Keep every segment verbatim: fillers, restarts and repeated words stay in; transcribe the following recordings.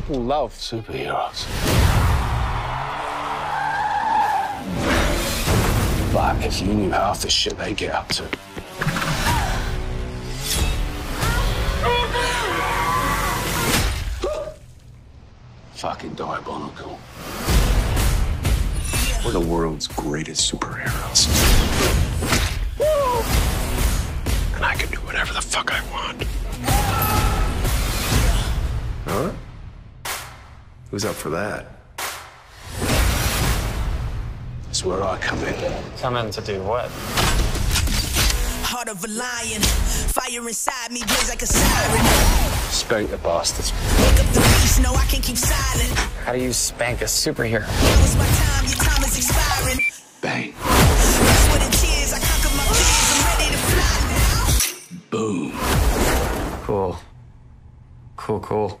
People love superheroes. But if you knew half the shit they get up to. Fucking diabolical. We're the world's greatest superheroes. And I can do whatever the fuck I want. Huh? Who's up for that? That's where I come in. Come in to do what? Heart of a lion. Fire inside me blaze like a siren. Spank the bastards. Pick up the beast, no, I can't keep silent. How do you spank a superhero? It's my time, your time is expiring. Bang. That's what it is. I conquer my fears. I'm ready to fly now. Boom. Cool. Cool, cool.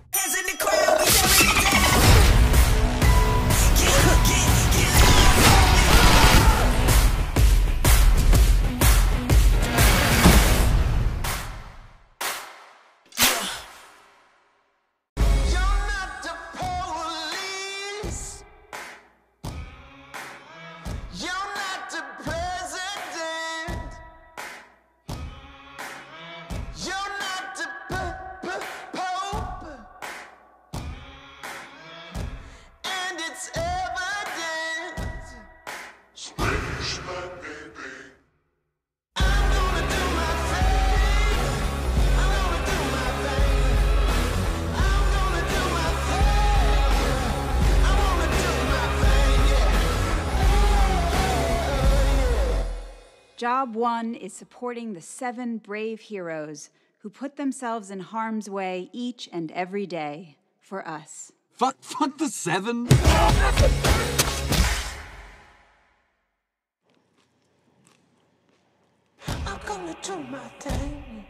Job one is supporting the seven brave heroes who put themselves in harm's way each and every day for us. Fuck, fuck the seven. I'm gonna do my thing.